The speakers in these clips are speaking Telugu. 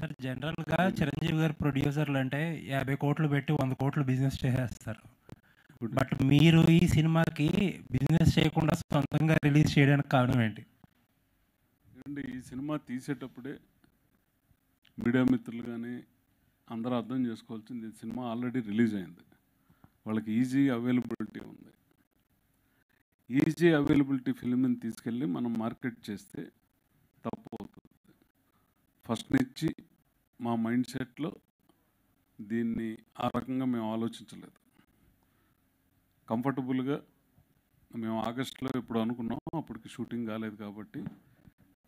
సార్ జనరల్గా చిరంజీవి గారు ప్రొడ్యూసర్లు అంటే 50 కోట్లు పెట్టి 100 కోట్లు బిజినెస్ చేసేస్తారు. బట్ మీరు ఈ సినిమాకి బిజినెస్ చేయకుండా సొంతంగా రిలీజ్ చేయడానికి కారణం ఏంటి? ఎందుకంటే ఈ సినిమా తీసేటప్పుడే మీడియా మిత్రులు కానీ అందరూ అర్థం చేసుకోవాల్సింది సినిమా ఆల్రెడీ రిలీజ్ అయింది, వాళ్ళకి ఈజీ అవైలబిలిటీ ఉంది. ఈజీ అవైలబిలిటీ ఫిల్మ్ని తీసుకెళ్ళి మనం మార్కెట్ చేస్తే తప్పు అవుతుంది. ఫస్ట్ నుంచి మా మైండ్ సెట్లో దీన్ని ఆ రకంగా మేము ఆలోచించలేదు. కంఫర్టబుల్గా మేము ఆగస్టులో ఎప్పుడు అనుకున్నాం, అప్పటికి షూటింగ్ కాలేదు కాబట్టి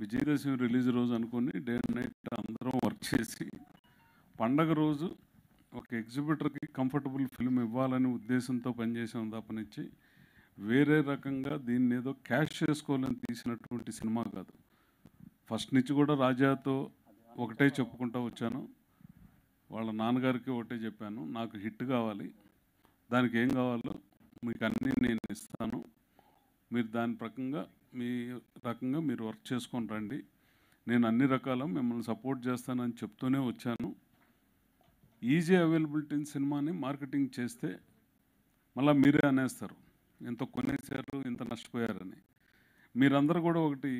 విజయదశమి రిలీజ్ రోజు అనుకొని డే అండ్ నైట్ అందరం వర్క్ చేసి పండగ రోజు ఒక ఎగ్జిబిటర్కి కంఫర్టబుల్ ఫిల్మ్ ఇవ్వాలనే ఉద్దేశంతో పనిచేసాం తప్పనిచ్చి వేరే రకంగా దీన్ని ఏదో క్యాష్ చేసుకోవాలని తీసినటువంటి సినిమా కాదు. ఫస్ట్ నుంచి కూడా రాజాతో ఒకటే చెప్పుకుంటూ వచ్చాను, వాళ్ళ నాన్నగారికి ఒకటే చెప్పాను, నాకు హిట్ కావాలి, దానికి ఏం కావాలో మీకు అన్నీ నేను ఇస్తాను, మీరు దాని ప్రకంగా మీరు వర్క్ చేసుకొని రండి, నేను అన్ని రకాల మిమ్మల్ని సపోర్ట్ చేస్తానని చెప్తూనే వచ్చాను. ఈజీ అవైలబిలిటీ సినిమాని మార్కెటింగ్ చేస్తే మళ్ళీ మీరే అనేస్తారు ఎంత కొనేసారు ఇంత నష్టపోయారని. మీరందరూ కూడా ఒకటి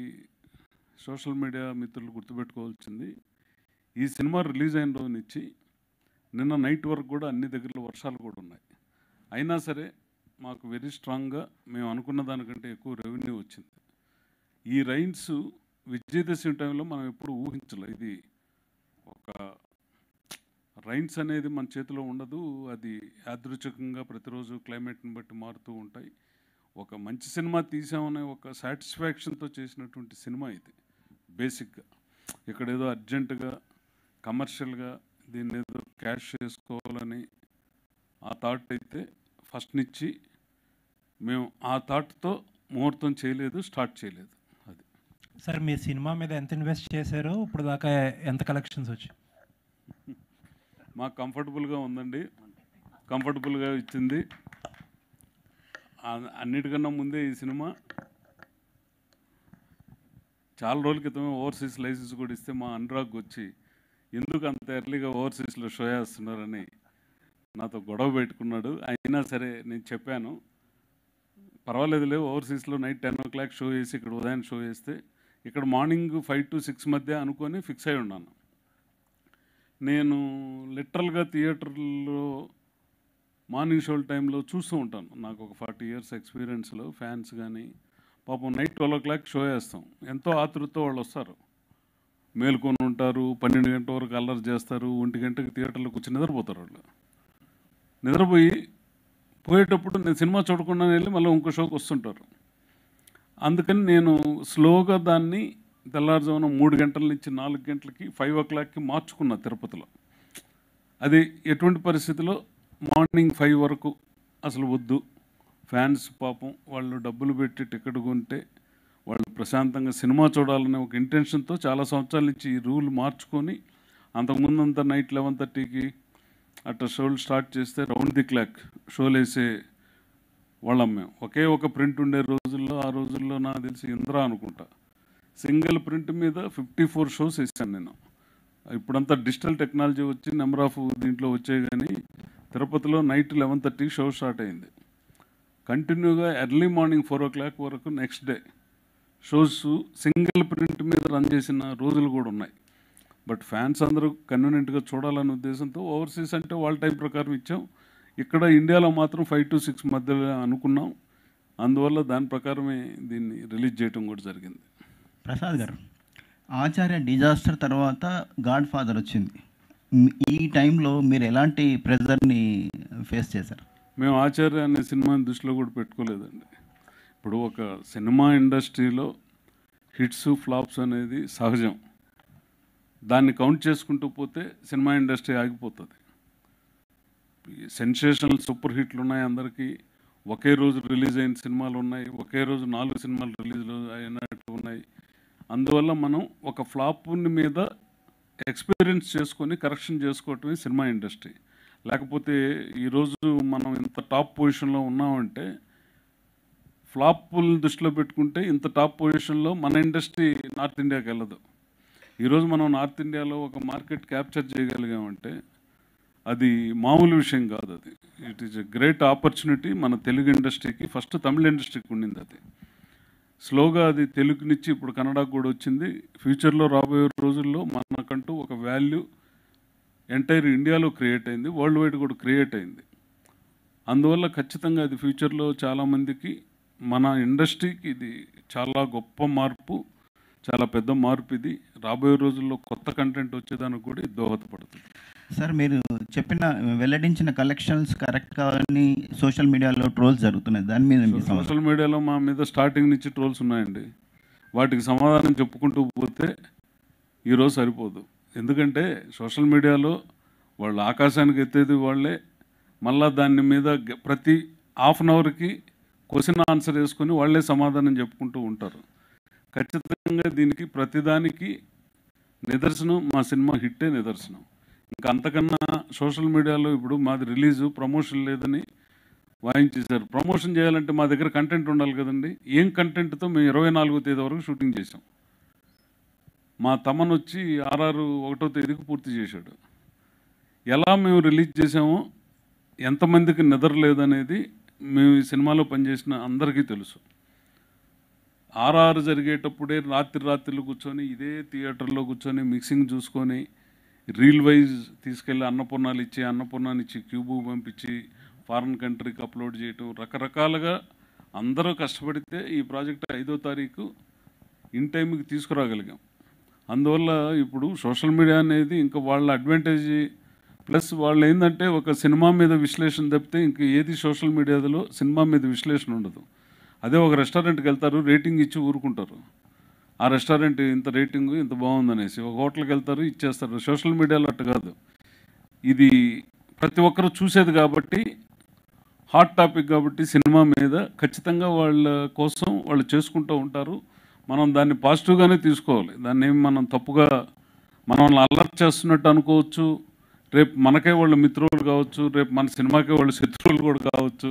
సోషల్ మీడియా మిత్రులు గుర్తుపెట్టుకోవాల్సింది, ఈ సినిమా రిలీజ్ అయిన రోజు నుంచి నిన్న నైట్ వరకు కూడా అన్ని దగ్గరలో వర్షాలు కూడా ఉన్నాయి. అయినా సరే మాకు వెరీ స్ట్రాంగ్గా మేము అనుకున్న దానికంటే ఎక్కువ రెవెన్యూ వచ్చింది. ఈ రైన్స్ విజయదశమి టైంలో మనం ఎప్పుడు ఊహించలే. ఇది ఒక రైన్స్ అనేది మన చేతిలో ఉండదు, అది యాదృచ్ఛికంగా ప్రతిరోజు క్లైమేట్ని బట్టి మారుతూ ఉంటాయి. ఒక మంచి సినిమా తీసామనే ఒక సాటిస్ఫాక్షన్తో చేసినటువంటి సినిమా ఇది. బేసిక్గా ఇక్కడ ఏదో అర్జెంటుగా కమర్షియల్గా దీన్ని ఏదో క్యాష్ చేసుకోవాలని ఆ థాట్ అయితే ఫస్ట్ నుంచి మేము ఆ థాట్తో ముహూర్తం చేయలేదు, స్టార్ట్ చేయలేదు. అది సార్ మీ సినిమా మీద ఎంత ఇన్వెస్ట్ చేశారు, ఇప్పుడు దాకా ఎంత కలెక్షన్స్ వచ్చాయి? మాకు కంఫర్టబుల్గా ఉందండి, కంఫర్టబుల్గా ఇచ్చింది. అన్నిటికన్నా ముందే ఈ సినిమా చాలా రోజుల క్రితమే ఓవర్సీస్ లైసెన్స్ కూడా ఇస్తే మా అనురాగ్ వచ్చి ఎందుకు అంత ఎర్లీగా ఓవర్సీస్లో షో చేస్తున్నారని నాతో గొడవ పెట్టుకున్నాడు. అయినా సరే నేను చెప్పాను పర్వాలేదులే, ఓవర్సీస్లో నైట్ 10 o'clock షో చేసి ఇక్కడ ఉదయం షో చేస్తే ఇక్కడ మార్నింగ్ 5 to 6 మధ్య అనుకొని ఫిక్స్ అయి ఉన్నాను. నేను లిటరల్గా థియేటర్లో మార్నింగ్ షో టైంలో చూస్తూ ఉంటాను. నాకు ఒక 40 years ఎక్స్పీరియన్స్లో ఫ్యాన్స్ కానీ పాపం నైట్ 12 o'clock షో చేస్తాం, ఎంతో ఆతృతతో వాళ్ళు వస్తారు, మేల్కొని ఉంటారు, 12 గంటల వరకు అల్లరి చేస్తారు, 1 గంటకి థియేటర్లోకి వచ్చి నిద్రపోతారు. వాళ్ళు పోయేటప్పుడు నేను సినిమా చూడకుండా వెళ్ళి మళ్ళీ ఇంకో షోకి వస్తుంటారు. అందుకని నేను స్లోగా దాన్ని తెల్లారుజామున 3 గంటల నుంచి 4 గంటలకి 5 o'clock మార్చుకున్నా తిరుపతిలో. అది ఎటువంటి పరిస్థితిలో మార్నింగ్ 5 వరకు అసలు వద్దు, ఫ్యాన్స్ పాపం వాళ్ళు డబ్బులు పెట్టి టికెట్ కొంటే వాళ్ళు ప్రశాంతంగా సినిమా చూడాలనే ఒక ఇంటెన్షన్తో చాలా సంవత్సరాల నుంచి ఈ రూల్ మార్చుకొని అంతకుముందంతా నైట్ 11:30కి అట్లా షోలు స్టార్ట్ చేస్తే రౌండ్ ది క్లాక్ షోలు వేసే వాళ్ళం మేము. ఒకే ఒక ప్రింట్ ఉండే రోజుల్లో, ఆ రోజుల్లో నాకు తెలిసి ఇంద్ర అనుకుంటా, సింగిల్ ప్రింట్ మీద 54 షోస్ వేసాను నేను. ఇప్పుడంతా డిజిటల్ టెక్నాలజీ వచ్చి నెంబర్ ఆఫ్ దీంట్లో వచ్చాయి, కానీ తిరుపతిలో నైట్ 11:30 షో స్టార్ట్ అయింది. కంటిన్యూగా ఎర్లీ మార్నింగ్ 4 o'clock వరకు next day shows single print మీద రన్ చేసిన రోజులు కూడా ఉన్నాయి. బట్ ఫ్యాన్స్ అందరూ కన్వీనియంట్గా చూడాలనే ఉద్దేశంతో ఓవర్సీస్ అంటే వాళ్ళ టైం ప్రకారం ఇచ్చాం, ఇక్కడ ఇండియాలో మాత్రం 5 to 6 మధ్యలో అనుకున్నాం. అందువల్ల దాని ప్రకారమే దీన్ని రిలీజ్ చేయడం కూడా జరిగింది. ప్రసాద్ గారు, ఆచార్య డిజాస్టర్ తర్వాత గాడ్ ఫాదర్ వచ్చింది, ఈ టైంలో మీరు ఎలాంటి ప్రెజర్ని ఫేస్ చేశారు? మేము ఆచార్య అనే సినిమాని దృష్టిలో కూడా పెట్టుకోలేదండి. ఇప్పుడు ఒక సినిమా ఇండస్ట్రీలో హిట్స్ ఫ్లాప్స్ అనేది సహజం, దాన్ని కౌంట్ చేసుకుంటూ పోతే సినిమా ఇండస్ట్రీ ఆగిపోతుంది. సెన్సేషనల్ సూపర్ హిట్లు ఉన్నాయి అందరికీ, ఒకే రోజు రిలీజ్ అయిన సినిమాలు ఉన్నాయి, ఒకే రోజు 4 సినిమాలు రిలీజ్ అయినట్టు ఉన్నాయి. అందువల్ల మనం ఒక ఫ్లాప్ని మీద ఎక్స్పీరియన్స్ చేసుకొని కరెక్షన్ చేసుకోవటమే సినిమా ఇండస్ట్రీ. లేకపోతే ఈరోజు మనం ఇంత టాప్ పొజిషన్లో ఉన్నామంటే ఫ్లాప్ని దృష్టిలో పెట్టుకుంటే ఇంత టాప్ పొజిషన్లో మన ఇండస్ట్రీ నార్త్ ఇండియాకి వెళ్ళదు. ఈరోజు మనం నార్త్ ఇండియాలో ఒక మార్కెట్ క్యాప్చర్ చేయగలిగామంటే అది మామూలు విషయం కాదు. అది it is a great opportunity మన తెలుగు ఇండస్ట్రీకి, ఫస్ట్ తమిళ ఇండస్ట్రీకి ఉండింది. అది స్లోగా అది తెలుగునిచ్చి ఇప్పుడు కన్నడకు కూడా వచ్చింది. ఫ్యూచర్లో రాబోయే రోజుల్లో మనకంటూ ఒక వాల్యూ ఎంటైర్ ఇండియాలో క్రియేట్ అయింది, వరల్డ్ వైడ్ కూడా క్రియేట్ అయింది. అందువల్ల ఖచ్చితంగా అది ఫ్యూచర్లో చాలామందికి, మన ఇండస్ట్రీకి ఇది చాలా గొప్ప మార్పు, చాలా పెద్ద మార్పు. ఇది రాబోయే రోజుల్లో కొత్త కంటెంట్ వచ్చేదానికి కూడా దోహదపడుతుంది. సార్, మీరు చెప్పిన వెల్లడించిన కలెక్షన్స్ కరెక్ట్గా అన్ని సోషల్ మీడియాలో ట్రోల్స్ జరుగుతున్నాయి. దాని మీద సోషల్ మీడియాలో మా మీద స్టార్టింగ్ నుంచి ట్రోల్స్ ఉన్నాయండి. వాటికి సమాధానం చెప్పుకుంటూ పోతే ఈరోజు సరిపోదు. ఎందుకంటే సోషల్ మీడియాలో వాళ్ళు ఆకాశానికి ఎత్తేది వాళ్ళే, మళ్ళీ దాని మీద ప్రతి హాఫ్ అన్ అవర్కి క్వశ్చన్ ఆన్సర్ వేసుకొని వాళ్ళే సమాధానం చెప్పుకుంటూ ఉంటారు. ఖచ్చితంగా దీనికి ప్రతిదానికి నిదర్శనం మా సినిమా హిట్టే నిదర్శనం. ఇంకా అంతకన్నా సోషల్ మీడియాలో ఇప్పుడు మాది రిలీజు, ప్రమోషన్ లేదని వాయించేశారు. ప్రమోషన్ చేయాలంటే మా దగ్గర కంటెంట్ ఉండాలి కదండి. ఏం కంటెంట్తో మేము 24వ తేదీ వరకు షూటింగ్ చేసాం. మా తమను వచ్చి ఆర్ఆర్ 1వ తేదీకి పూర్తి చేశాడు. ఎలా మేము రిలీజ్ చేసామో, ఎంతమందికి నిద్ర లేదనేది మేము ఈ సినిమాలో పనిచేసిన అందరికీ తెలుసు. ఆర్ఆర్ జరిగేటప్పుడే రాత్రిళ్ళు కూర్చొని ఇదే థియేటర్లో కూర్చొని మిక్సింగ్ చూసుకొని రీల్ వైజ్ తీసుకెళ్ళి అన్నపూర్ణానిచ్చి క్యూబు పంపించి ఫారిన్ కంట్రీకి అప్లోడ్ చేయటం, రకరకాలుగా అందరూ కష్టపడితే ఈ ప్రాజెక్ట్ 5వ తారీఖు ఇన్ టైంకి తీసుకురాగలిగాం. అందువల్ల ఇప్పుడు సోషల్ మీడియా అనేది ఇంకా వాళ్ళ అడ్వాంటేజ్ ప్లస్ వాళ్ళు ఏంటంటే ఒక సినిమా మీద విశ్లేషణ తప్పితే ఇంకా ఏది సోషల్ మీడియాలో సినిమా మీద విశ్లేషణ ఉండదు. అదే ఒక రెస్టారెంట్కి వెళ్తారు, రేటింగ్ ఇచ్చి ఊరుకుంటారు. ఆ రెస్టారెంట్ ఇంత రేటింగ్ ఇంత బాగుందనేసి ఒక హోటల్కి వెళ్తారు, ఇచ్చేస్తారు. సోషల్ మీడియాలో అట్టు కాదు, ఇది ప్రతి ఒక్కరు చూసేది కాబట్టి హాట్ టాపిక్ కాబట్టి సినిమా మీద ఖచ్చితంగా వాళ్ళ కోసం వాళ్ళు చేసుకుంటూ ఉంటారు. మనం దాన్ని పాజిటివ్గానే తీసుకోవాలి, దాన్ని ఏమి మనం తప్పుగా మనల్ని అలర్ట్ చేస్తున్నట్టు అనుకోవచ్చు. రేపు మనకే వాళ్ళు మిత్రులు కావచ్చు, రేపు మన సినిమాకే వాళ్ళు శత్రువులు కూడా కావచ్చు.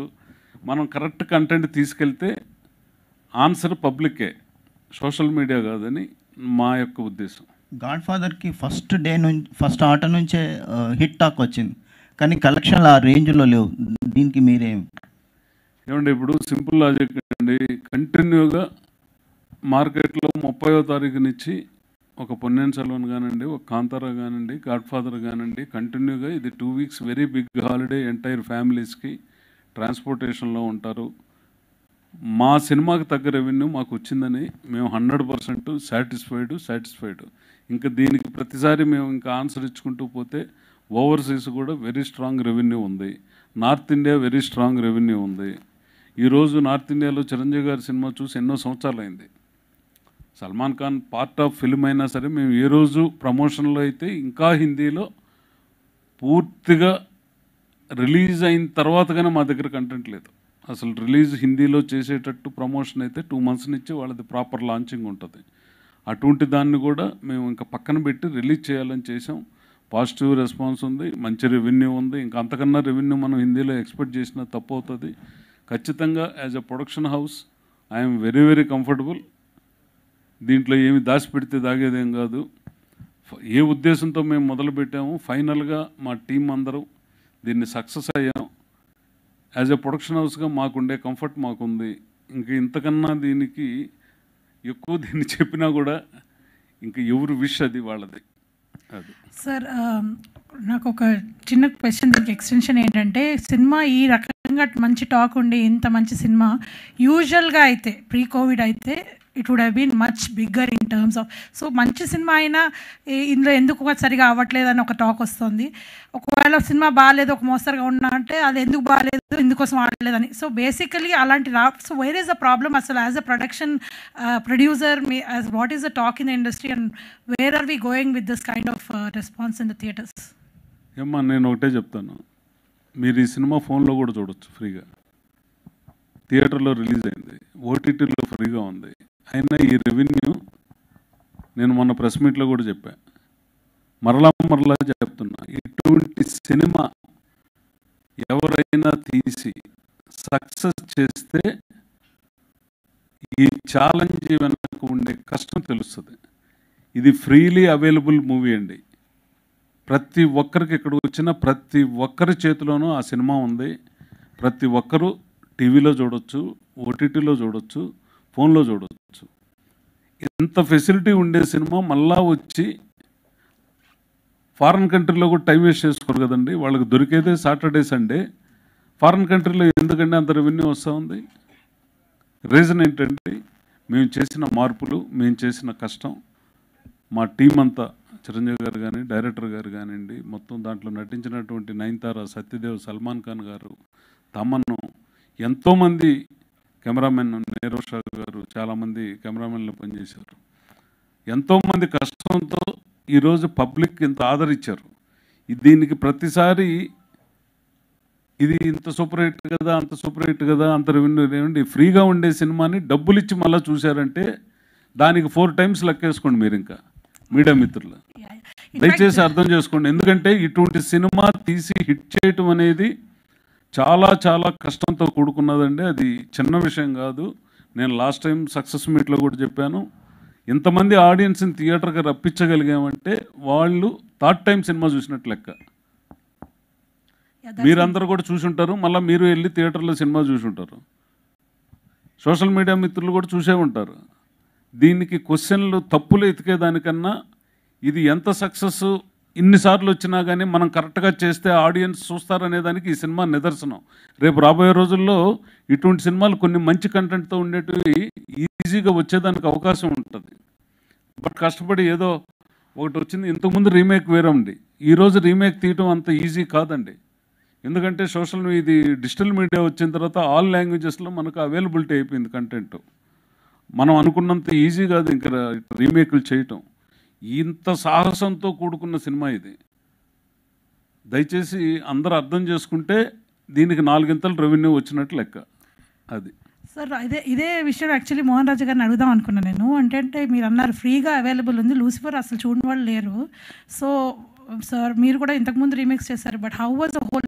మనం కరెక్ట్ కంటెంట్ తీసుకెళ్తే ఆన్సర్ పబ్లికే, సోషల్ మీడియా కాదని మా యొక్క ఉద్దేశం. గాడ్ఫాదర్కి ఫస్ట్ ఆట నుంచే హిట్ టాక్ వచ్చింది, కానీ కలెక్షన్లు ఆ రేంజ్లో లేవు. దీనికి ఏమంటే ఇప్పుడు సింపుల్ లాజిక్ అండి, కంటిన్యూగా మార్కెట్లో 30వ తారీఖు నుంచి ఒక పొన్నెన్ సెల్వన్ కానివ్వండి, ఒక కాంతారా కానివ్వండి, గాడ్ఫాదర్ కానివ్వండి, కంటిన్యూగా ఇది 2 weeks very big holiday entire ఫ్యామిలీస్కి. ట్రాన్స్పోర్టేషన్లో ఉంటారు. మా సినిమాకి తగ్గ రెవెన్యూ మాకు వచ్చిందని మేము 100% సాటిస్ఫైడ్. ఇంకా దీనికి ప్రతిసారి మేము ఇంకా ఆన్సర్ ఇచ్చుకుంటూ పోతే ఓవర్సీస్ కూడా వెరీ స్ట్రాంగ్ రెవెన్యూ ఉంది, north India very strong revenue ఉంది. ఈరోజు నార్త్ ఇండియాలో చిరంజీవి గారి సినిమా చూసి ఎన్నో సంవత్సరాలు అయింది. Salman Khan part of film అయినా సరే మేము ఏ రోజు ప్రమోషన్లో అయితే ఇంకా హిందీలో పూర్తిగా రిలీజ్ అయిన తర్వాతగానే మా దగ్గర కంటెంట్ లేదు. అసలు రిలీజ్ హిందీలో చేసేటట్టు ప్రమోషన్ అయితే 2 months నుంచి వాళ్ళది ప్రాపర్ లాంచింగ్ ఉంటుంది. అటువంటి దాన్ని కూడా మేము ఇంకా పక్కన పెట్టి రిలీజ్ చేయాలని చేసాం. పాజిటివ్ రెస్పాన్స్ ఉంది, మంచి రెవెన్యూ ఉంది. ఇంకా అంతకన్నా రెవెన్యూ మనం హిందీలో ఎక్స్పెక్ట్ చేసినా తప్పు అవుతుంది. ఖచ్చితంగా as a production house I'm very very comfortable. దీంట్లో ఏమి దాచిపెడితే దాగేదేం కాదు. ఏ ఉద్దేశంతో మేము మొదలుపెట్టాము, ఫైనల్గా మా టీం అందరూ దీన్ని సక్సెస్ అయ్యాం. యాజ్ ఎ ప్రొడక్షన్ హౌస్గా మాకుండే కంఫర్ట్ మాకుంది. ఇంకా ఇంతకన్నా దీనికి ఎక్కువ దీన్ని చెప్పినా కూడా ఇంకా ఎవరు విష్ అది వాళ్ళది. సార్, నాకు ఒక చిన్న క్వశ్చన్, దీనికి ఎక్స్టెన్షన్ ఏంటంటే, సినిమా ఈ రకంగా మంచి టాక్ ఉండి ఇంత మంచి సినిమా యూజువల్గా అయితే ప్రీ కోవిడ్ అయితే it would have been much bigger in terms of, so మంచి సినిమా అయినా ఇందులో ఎందుకు సరిగా అవ్వట్లేదని ఒక టాక్ వస్తుంది. ఒకవేళ సినిమా బాగాలేదు, ఒక మోస్తరుగా ఉన్నా అంటే అది ఎందుకు బాగాలేదు, ఎందుకోసం ఆడలేదని. సో బేసికలీ అలాంటి so where is the problem అసలు as a production producer, as what is the talk in the industry and where are we going with this kind of response in the theatres? ఏమ్మా, నేను ఒకటే చెప్తాను, మీరు ఈ సినిమా ఫోన్లో కూడా చూడొచ్చు ఫ్రీగా. థియేటర్లో రిలీజ్ అయింది, ఓటీటీలో ఫ్రీగా ఉంది. అయినా ఈ రెవెన్యూ నేను మొన్న ప్రెస్ మీట్లో కూడా చెప్పా, మరలా చెప్తున్నా, ఇటువంటి సినిమా ఎవరైనా తీసి సక్సెస్ చేస్తే ఈ ఛాలెంజ్ వెనక ఉండే కష్టం తెలుస్తుంది. ఇది ఫ్రీలీ అవైలబుల్ మూవీ అండి. ప్రతి ఒక్కరికి ఇక్కడ వచ్చిన ప్రతి ఒక్కరి చేతిలోనూ ఆ సినిమా ఉంది. ప్రతి ఒక్కరూ టీవీలో చూడొచ్చు, ఓటీటీలో చూడొచ్చు, ఫోన్లో చూడవచ్చు. ఇంత ఫెసిలిటీ ఉండే సినిమా మళ్ళా వచ్చి ఫారిన్ కంట్రీలో కూడా టైం వేస్ట్ చేసుకోరు కదండి. వాళ్ళకి దొరికేదే సాటర్డే సండే. ఫారిన్ కంట్రీలో ఎందుకంటే అంత రెవెన్యూ వస్తూ ఉంది? రీజన్ ఏంటంటే మేము చేసిన మార్పులు, మేము చేసిన కష్టం, మా టీం అంతా, చిరంజీవి గారు కానీ, డైరెక్టర్ గారు కానివ్వండి, మొత్తం దాంట్లో నటించినటువంటి నయనతార, సత్యదేవ్, సల్మాన్ ఖాన్ గారు, తమన్ను, ఎంతోమంది కెమెరామెన్ నీరోషా గారు, చాలామంది కెమెరామెన్లు పనిచేశారు. ఎంతోమంది కష్టంతో ఈరోజు పబ్లిక్ ఇంత ఆదరించారు. దీనికి ప్రతిసారి ఇది ఇంత సూపర్ హిట్ కదా, అంత సూపర్ హిట్ కదా, అంత రెవెన్యూ ఏమండి, ఫ్రీగా ఉండే సినిమాని డబ్బులు ఇచ్చి మళ్ళీ చూశారంటే దానికి 4 times లెక్కేసుకోండి మీరు. ఇంకా మీడియా మిత్రులు దయచేసి అర్థం చేసుకోండి. ఎందుకంటే ఇటువంటి సినిమా తీసి హిట్ చేయటం అనేది చాలా చాలా కష్టంతో కూడుకున్నదండి. అది చిన్న విషయం కాదు. నేను లాస్ట్ టైం సక్సెస్ మీట్లో కూడా చెప్పాను, ఇంతమంది ఆడియన్స్ని థియేటర్కి రప్పించగలిగామంటే వాళ్ళు థర్డ్ టైం సినిమా చూసినట్టు లెక్క. మీరందరూ కూడా చూసుంటారు, మళ్ళీ మీరు వెళ్ళి థియేటర్లో సినిమా చూసుంటారు, సోషల్ మీడియా మిత్రులు కూడా చూసే ఉంటారు. దీనికి క్వశ్చన్లు తప్పులు ఎతికేదానికన్నా ఇది ఎంత సక్సెస్ ఇన్నిసార్లు వచ్చినా కానీ మనం కరెక్ట్గా చేస్తే ఆడియన్స్ చూస్తారనేదానికి ఈ సినిమా నిదర్శనం. రేపు రాబోయే రోజుల్లో ఇటువంటి సినిమాలు కొన్ని మంచి కంటెంట్తో ఉండేటివి ఈజీగా వచ్చేదానికి అవకాశం ఉంటుంది. బట్ కష్టపడి ఏదో ఒకటి వచ్చింది. ఇంతకుముందు రీమేక్ వేరండి, ఈరోజు రీమేక్ తీయటం అంత ఈజీ కాదండి. ఎందుకంటే ఇది డిజిటల్ మీడియా వచ్చిన తర్వాత ఆల్ లాంగ్వేజెస్లో మనకు అవైలబిలిటీ అయిపోయింది కంటెంట్. మనం అనుకున్నంత ఈజీ కాదు ఇంకా రీమేక్లు చేయటం. ఇంత సాహసంతో కూడుకున్న సినిమా ఇది. దయచేసి అందరూ అర్థం చేసుకుంటే దీనికి 4 ఇంతలు రెవెన్యూ వచ్చినట్టు లెక్క. అది సార్, ఇదే విషయం యాక్చువల్లీ మోహన్ రాజా గారిని అడుగుదాం అనుకున్నాను నేను. అంటే మీరు అన్నారు ఫ్రీగా అవైలబుల్ ఉంది, లూసిఫర్ అసలు చూడని వాళ్ళు లేరు. సో సార్, మీరు కూడా ఇంతకుముందు రీమేక్స్ చేశారు, but how was the whole